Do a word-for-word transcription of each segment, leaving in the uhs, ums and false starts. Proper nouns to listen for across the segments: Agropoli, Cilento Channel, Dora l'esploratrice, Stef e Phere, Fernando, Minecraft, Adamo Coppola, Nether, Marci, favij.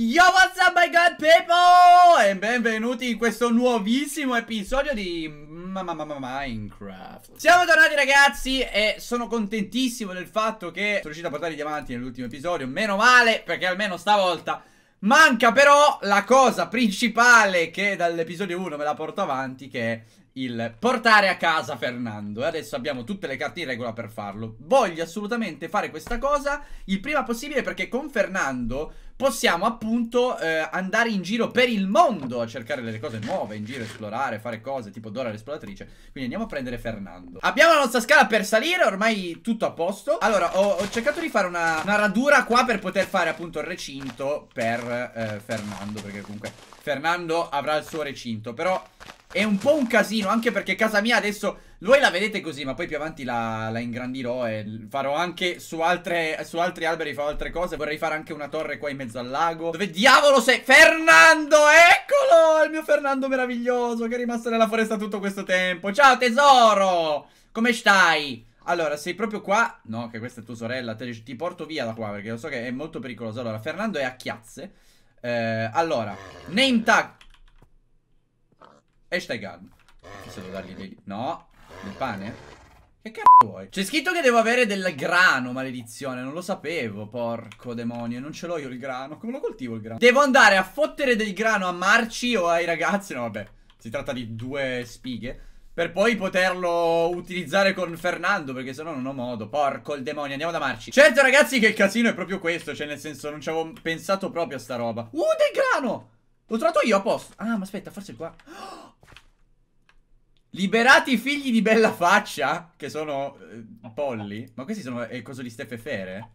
Yo, what's up my god people? E benvenuti in questo nuovissimo episodio di Minecraft. Siamo tornati ragazzi e sono contentissimo del fatto che sono riuscito a portare i diamanti nell'ultimo episodio. Meno male, perché almeno stavolta manca però la cosa principale che dall'episodio uno me la porto avanti, che è il portare a casa Fernando. E adesso abbiamo tutte le carte in regola per farlo. Voglio assolutamente fare questa cosa il prima possibile, perché con Fernando possiamo appunto eh, andare in giro per il mondo a cercare delle cose nuove, in giro esplorare, fare cose tipo Dora l'esploratrice. Quindi andiamo a prendere Fernando. Abbiamo la nostra scala per salire, ormai tutto a posto. Allora ho, ho cercato di fare una, una radura qua per poter fare appunto il recinto per eh, Fernando, perché comunque Fernando avrà il suo recinto. Però è un po' un casino, anche perché casa mia adesso voi la vedete così, ma poi più avanti la, la ingrandirò e farò anche su, altre, su altri alberi, farò altre cose. Vorrei fare anche una torre qua in mezzo al lago. Dove diavolo sei? Fernando, eccolo! Il mio Fernando meraviglioso che è rimasto nella foresta tutto questo tempo. Ciao tesoro! Come stai? Allora, sei proprio qua? No, che questa è tua sorella, te, ti porto via da qua perché lo so che è molto pericoloso. Allora, Fernando è a chiazze. eh, Allora, name tag hashtag gun. Forse devo dargli dei... no, del pane? Che cazzo vuoi? C'è scritto che devo avere del grano, maledizione. Non lo sapevo, porco demonio. Non ce l'ho io il grano. Come lo coltivo il grano? Devo andare a fottere del grano a Marci o ai ragazzi? No, vabbè, si tratta di due spighe, per poi poterlo utilizzare con Fernando, perché sennò non ho modo. Porco il demonio, andiamo da Marci. Certo ragazzi che il casino è proprio questo. Cioè nel senso, non ci avevo pensato proprio a sta roba. Uh, del grano! L'ho trovato io a posto. Ah, ma aspetta, forse qua... oh! Liberati i figli di bella faccia, che sono eh, polli. Ma questi sono il coso di Stef e Phere?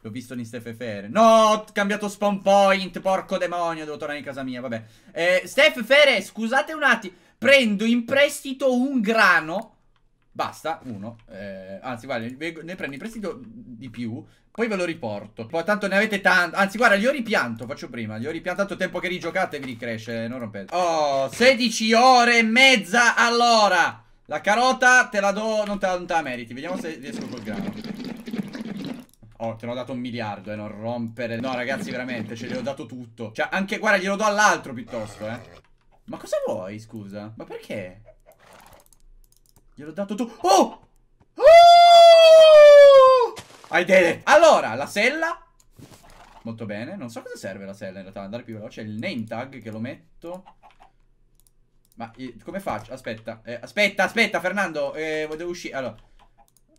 L'ho visto in Stef e Phere. No, ho cambiato spawn point, porco demonio, devo tornare in casa mia, vabbè. eh, Stef e Phere, scusate un attimo. Prendo in prestito un grano. Basta, uno. eh, Anzi, guarda, ne prendo in prestito di più, poi ve lo riporto. Poi tanto ne avete tanto. Anzi, guarda, li ho ripianto. Faccio prima, li ho ripianto. Tanto tempo che rigiocate vi ricresce. Non rompete. Oh, sedici ore e mezza all'ora. La carota te la do. Non te la, non te la meriti. Vediamo se riesco col grano. Oh, te l'ho dato un miliardo. E eh, non rompere. No, ragazzi, veramente. Ce l'ho dato tutto. Cioè, anche, guarda, glielo do all'altro piuttosto, eh. Ma cosa vuoi, scusa? Ma perché? Gliel'ho dato tu. Oh! I did it. Allora, la sella. Molto bene. Non so cosa serve la sella in realtà. Andare più veloce. Il name tag che lo metto. Ma eh, come faccio? Aspetta. Eh, aspetta, aspetta, Fernando. Eh, devo uscire. Allora.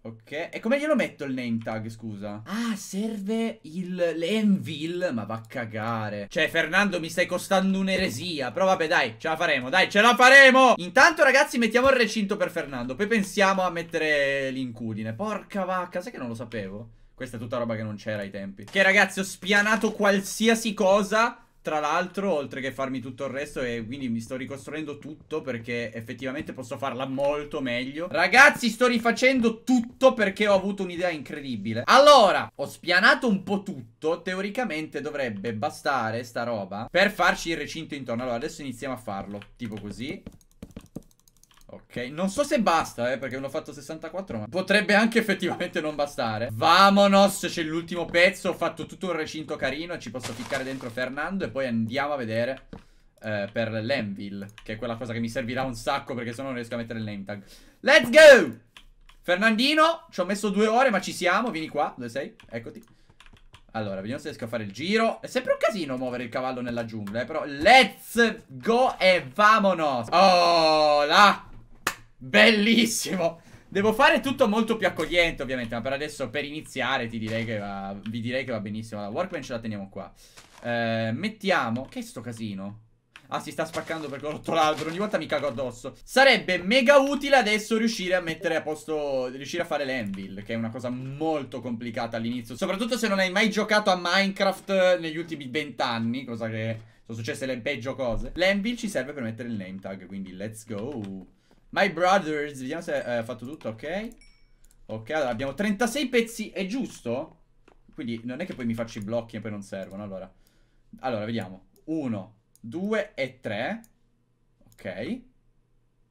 Ok. E come glielo metto il name tag, scusa? Ah, serve il l'envil. Ma va a cagare. Cioè, Fernando, mi stai costando un'eresia. Però vabbè, dai, ce la faremo. Dai, ce la faremo. Intanto, ragazzi, mettiamo il recinto per Fernando. Poi pensiamo a mettere l'incudine. Porca vacca, sai che non lo sapevo? Questa è tutta roba che non c'era ai tempi. Che ragazzi, ho spianato qualsiasi cosa, tra l'altro, oltre che farmi tutto il resto. E quindi mi sto ricostruendo tutto, perché effettivamente posso farla molto meglio. Ragazzi, sto rifacendo tutto perché ho avuto un'idea incredibile. Allora, ho spianato un po' tutto. Teoricamente dovrebbe bastare sta roba per farci il recinto intorno. Allora, adesso iniziamo a farlo. Tipo così. Ok, non so se basta, eh, perché l'ho fatto sessantaquattro, ma potrebbe anche effettivamente non bastare. Vamonos, c'è l'ultimo pezzo. Ho fatto tutto un recinto carino. Ci posso ficcare dentro Fernando e poi andiamo a vedere eh, per l'Envil, che è quella cosa che mi servirà un sacco, perché sennò non riesco a mettere il name tag. Let's go! Fernandino, ci ho messo due ore, ma ci siamo. Vieni qua, dove sei? Eccoti. Allora, vediamo se riesco a fare il giro. È sempre un casino muovere il cavallo nella giungla, eh, però let's go e vamonos. Oh, là! Bellissimo. Devo fare tutto molto più accogliente ovviamente, ma per adesso, per iniziare, ti direi che va, vi direi che va benissimo. La workbench la teniamo qua. eh, Mettiamo... che è sto casino? Ah, si sta spaccando perché ho rotto l'albero. Ogni volta mi cago addosso. Sarebbe mega utile adesso riuscire a mettere a posto, riuscire a fare l'anvil, che è una cosa molto complicata all'inizio, soprattutto se non hai mai giocato a Minecraft negli ultimi vent'anni, cosa che sono successe le peggio cose. L'anvil ci serve per mettere il name tag, quindi let's go my brothers. Vediamo se ha eh, fatto tutto, ok. Ok, allora abbiamo trentasei pezzi, è giusto? Quindi non è che poi mi faccio i blocchi e poi non servono, allora. Allora, vediamo. uno, due e tre. Ok.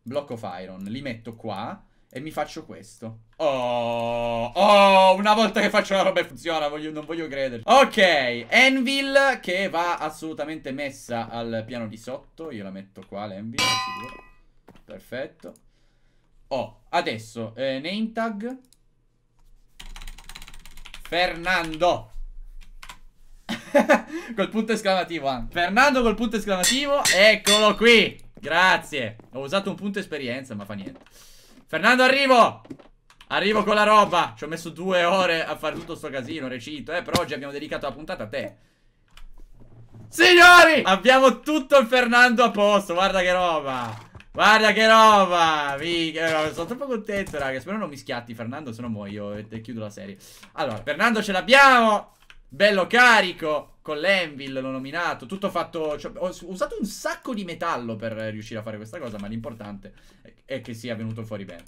Block of iron, li metto qua. E mi faccio questo. Oh, oh, una volta che faccio la roba e funziona, voglio, non voglio credere. Ok, anvil che va assolutamente messa al piano di sotto. Io la metto qua, l'anvil, sicuro. Perfetto. Oh, adesso, eh, name tag Fernando col punto esclamativo anche. Fernando col punto esclamativo, eccolo qui. Grazie. Ho usato un punto esperienza, ma fa niente. Fernando, arrivo. Arrivo con la roba. Ci ho messo due ore a fare tutto sto casino, recito, eh, però oggi abbiamo dedicato la puntata a te. Signori, abbiamo tutto il Fernando a posto. Guarda che roba. Guarda che roba, mica, sono troppo contento, raga. Spero non mi schiatti, Fernando, se no muoio e chiudo la serie. Allora, Fernando ce l'abbiamo. Bello carico. Con l'anvil l'ho nominato. Tutto fatto, cioè, ho usato un sacco di metallo per riuscire a fare questa cosa, ma l'importante è che sia venuto fuori bene.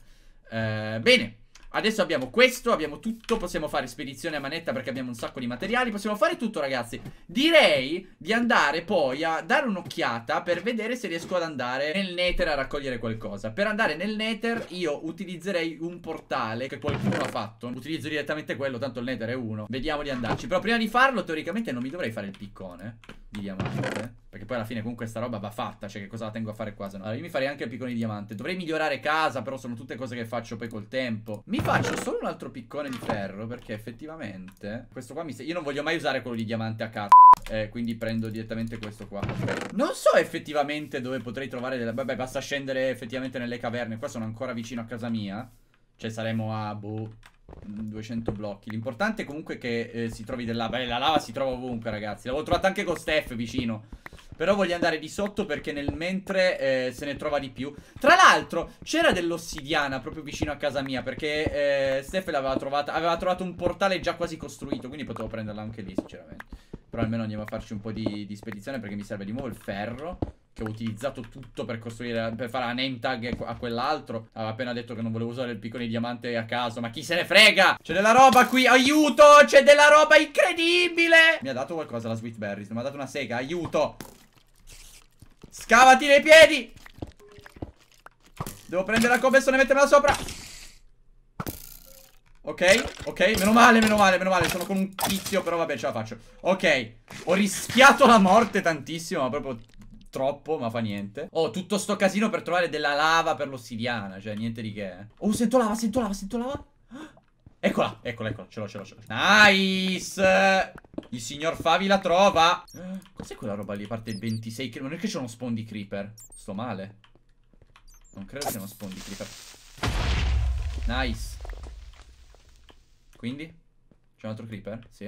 eh, Bene, adesso abbiamo questo, abbiamo tutto. Possiamo fare spedizione a manetta perché abbiamo un sacco di materiali. Possiamo fare tutto, ragazzi. Direi di andare poi a dare un'occhiata per vedere se riesco ad andare nel Nether a raccogliere qualcosa. Per andare nel Nether io utilizzerei un portale che qualcuno ha fatto. Utilizzo direttamente quello, tanto il Nether è uno. Vediamo di andarci. Però prima di farlo, teoricamente non mi dovrei fare il piccone di diamante, perché poi alla fine comunque sta roba va fatta. Cioè, che cosa la tengo a fare qua? Allora, io mi farei anche il piccone di diamante. Dovrei migliorare casa, però sono tutte cose che faccio poi col tempo. Mi faccio solo un altro piccone di ferro, perché effettivamente questo qua mi sta... Io non voglio mai usare quello di diamante a cazzo, eh, quindi prendo direttamente questo qua. Non so effettivamente dove potrei trovare delle... Vabbè, basta scendere effettivamente nelle caverne. Qua sono ancora vicino a casa mia. Cioè saremo a... boh... duecento blocchi. L'importante comunque è che eh, si trovi della lava. La lava si trova ovunque, ragazzi. L'avevo trovata anche con Stef vicino. Però voglio andare di sotto perché nel mentre eh, se ne trova di più. Tra l'altro c'era dell'ossidiana proprio vicino a casa mia, perché eh, Stef l'aveva trovata. Aveva trovato un portale già quasi costruito, quindi potevo prenderla anche lì sinceramente. Però almeno andiamo a farci un po' di, di spedizione, perché mi serve di nuovo il ferro, che ho utilizzato tutto per costruire, per fare la name tag a quell'altro. Avevo appena detto che non volevo usare il piccone di diamante a caso, ma chi se ne frega? C'è della roba qui, aiuto! C'è della roba incredibile! Mi ha dato qualcosa la Sweet Berries, mi ha dato una sega, aiuto! Scavati nei piedi! Devo prendere la cobblestone e mettermela sopra. Ok, ok, meno male, meno male, meno male. Sono con un tizio, però vabbè, ce la faccio. Ok, ho rischiato la morte tantissimo, ma proprio... troppo, ma fa niente. Oh, tutto sto casino per trovare della lava per l'ossidiana. Cioè, niente di che. Oh, sento lava, sento lava, sento lava. Eccola, eccola, eccola. Ce l'ho, ce l'ho, ce l'ho. Nice. Il signor Favi la trova. Cos'è quella roba lì? Parte ventisei creeper. Non è che c'è uno spawn di creeper. Sto male. Non credo sia uno spawn di creeper. Nice. Quindi? C'è un altro creeper? Sì.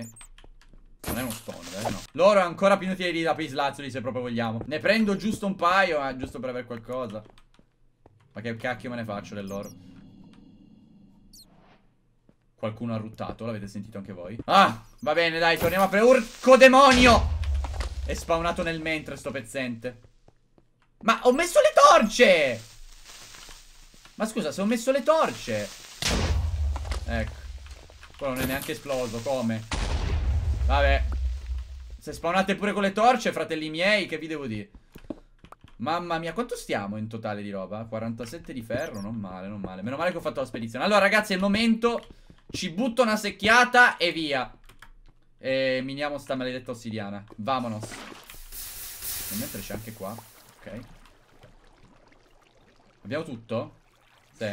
Non è uno spawn, eh, no. Loro ancora più inutili da peislazzoli, se proprio vogliamo. Ne prendo giusto un paio, eh, giusto per avere qualcosa. Ma che cacchio me ne faccio dell'oro? Qualcuno ha ruttato, l'avete sentito anche voi? Ah, va bene, dai, torniamo a pre... Urco demonio! È spawnato nel mentre sto pezzente. Ma ho messo le torce! Ma scusa, se ho messo le torce... Ecco. Quello non è neanche esploso, come? Vabbè, se spawnate pure con le torce, fratelli miei, che vi devo dire? Mamma mia, quanto stiamo in totale di roba? quarantasette di ferro, non male, non male. Meno male che ho fatto la spedizione. Allora ragazzi, è il momento. Ci butto una secchiata e via. E miniamo sta maledetta ossidiana. Vamonos. Nel mentre c'è anche qua. Ok. Abbiamo tutto? Sì.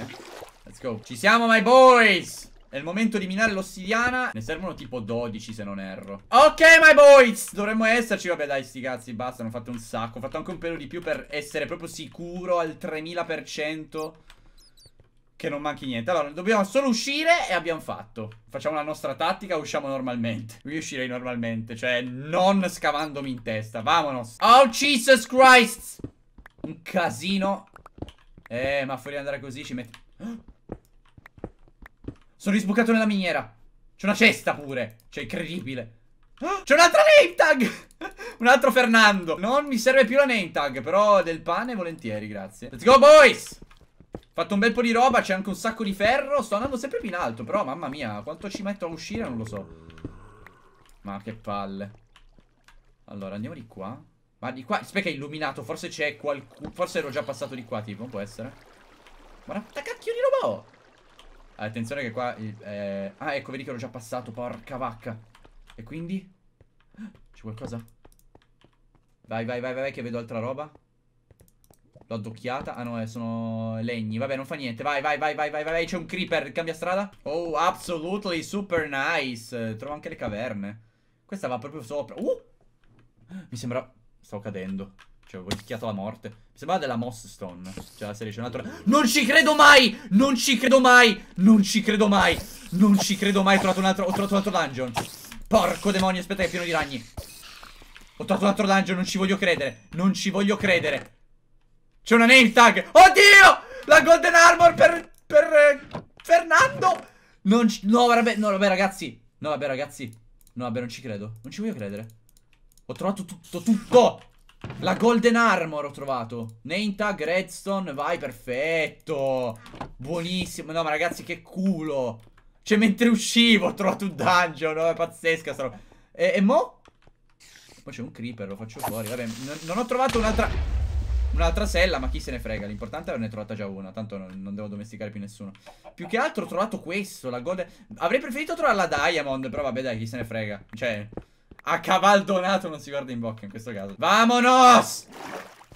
Let's go. Ci siamo, my boys. È il momento di minare l'ossidiana. Ne servono tipo dodici se non erro. Ok, my boys, dovremmo esserci. Vabbè, dai, sti cazzi, basta, ne ho fatto un sacco. Ho fatto anche un pelo di più per essere proprio sicuro al tremila per cento che non manchi niente. Allora, dobbiamo solo uscire e abbiamo fatto. Facciamo la nostra tattica, usciamo normalmente. Io uscirei normalmente, cioè non scavandomi in testa. Vamonos. Oh, Jesus Christ. Un casino. Eh, ma fuori andare così ci metti... Sono risbucato nella miniera. C'è una cesta pure. Cioè, incredibile. Oh, c'è un'altra name tag. Un altro Fernando. Non mi serve più la name tag, però del pane volentieri, grazie. Let's go, boys. Fatto un bel po' di roba. C'è anche un sacco di ferro. Sto andando sempre più in alto, però mamma mia, quanto ci metto a uscire non lo so. Ma che palle. Allora, andiamo di qua. Ma di qua, aspetta, è illuminato. Forse c'è qualcuno. Forse ero già passato di qua, tipo, può essere. Ma che cacchio di roba ho? Attenzione che qua il, eh... ah, ecco, vedi che l'ho già passato. Porca vacca. E quindi? C'è qualcosa? Vai, vai, vai, vai, che vedo altra roba. L'ho addocchiata. Ah no, eh, sono legni. Vabbè, non fa niente. Vai, vai, vai, vai, vai, vai. C'è un creeper. Cambia strada. Oh, absolutely super nice. Trovo anche le caverne. Questa va proprio sopra. Uh! Mi sembra... Stavo cadendo. Cioè, ho rischiato la morte. Mi sembrava della moss stone. Cioè, la selezionata. Non ci credo mai! Non ci credo mai! Non ci credo mai! Non ci credo mai! Ho trovato un altro, ho trovato un altro dungeon. Porco demonio, aspetta che è pieno di ragni. Ho trovato un altro dungeon, non ci voglio credere. Non ci voglio credere. C'è una name tag. Oddio! La golden armor per... per... Eh, Fernando! Non ci... No, vabbè, no, vabbè, ragazzi. No, vabbè, ragazzi. No, vabbè, non ci credo. Non ci voglio credere. Ho trovato tutto, tutto! La golden armor ho trovato. Name tag, redstone, vai, perfetto. Buonissimo. No, ma ragazzi, che culo. Cioè, mentre uscivo ho trovato un dungeon. No, è pazzesca sta roba. E, e mo? Poi c'è un creeper, lo faccio fuori. Vabbè, non ho trovato un'altra... Un'altra sella, ma chi se ne frega. L'importante è averne trovata già una. Tanto non, non devo domesticare più nessuno. Più che altro ho trovato questo, la golden... Avrei preferito trovare la diamond, però vabbè, dai, chi se ne frega. Cioè... A cavaldonato non si guarda in bocca in questo caso. Vamonos!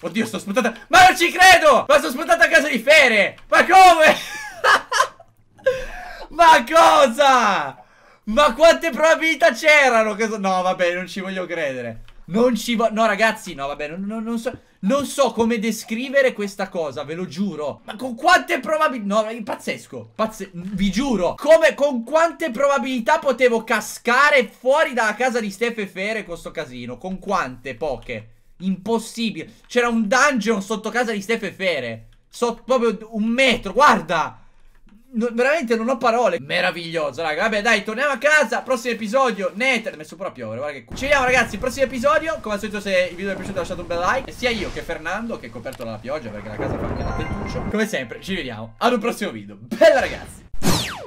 Oddio, sto spuntata. Ma non ci credo! Ma sto spuntata a casa di Fere! Ma come? Ma cosa? Ma quante probabilità c'erano? No, vabbè, non ci voglio credere. Non ci voglio... No, ragazzi, no, vabbè, non, non, non so... Non so come descrivere questa cosa, ve lo giuro. Ma con quante probabilità... No, pazzesco. Pazze... Vi giuro. Come... Con quante probabilità potevo cascare fuori dalla casa di Stef e Phere con sto casino? Con quante? Poche. Impossibile. C'era un dungeon sotto casa di Stef e Phere. Sotto proprio un metro. Guarda. No, veramente non ho parole. Meraviglioso, raga. Vabbè, dai, torniamo a casa. Prossimo episodio Nether. Ho messo pure a piovere, guarda che culo. Ci vediamo, ragazzi, prossimo episodio. Come al solito, se il video vi è piaciuto lasciate un bel like. E sia io che Fernando, che è coperto dalla pioggia, perché la casa fa anche da tettuccio. Come sempre, ci vediamo ad un prossimo video. Bella, ragazzi.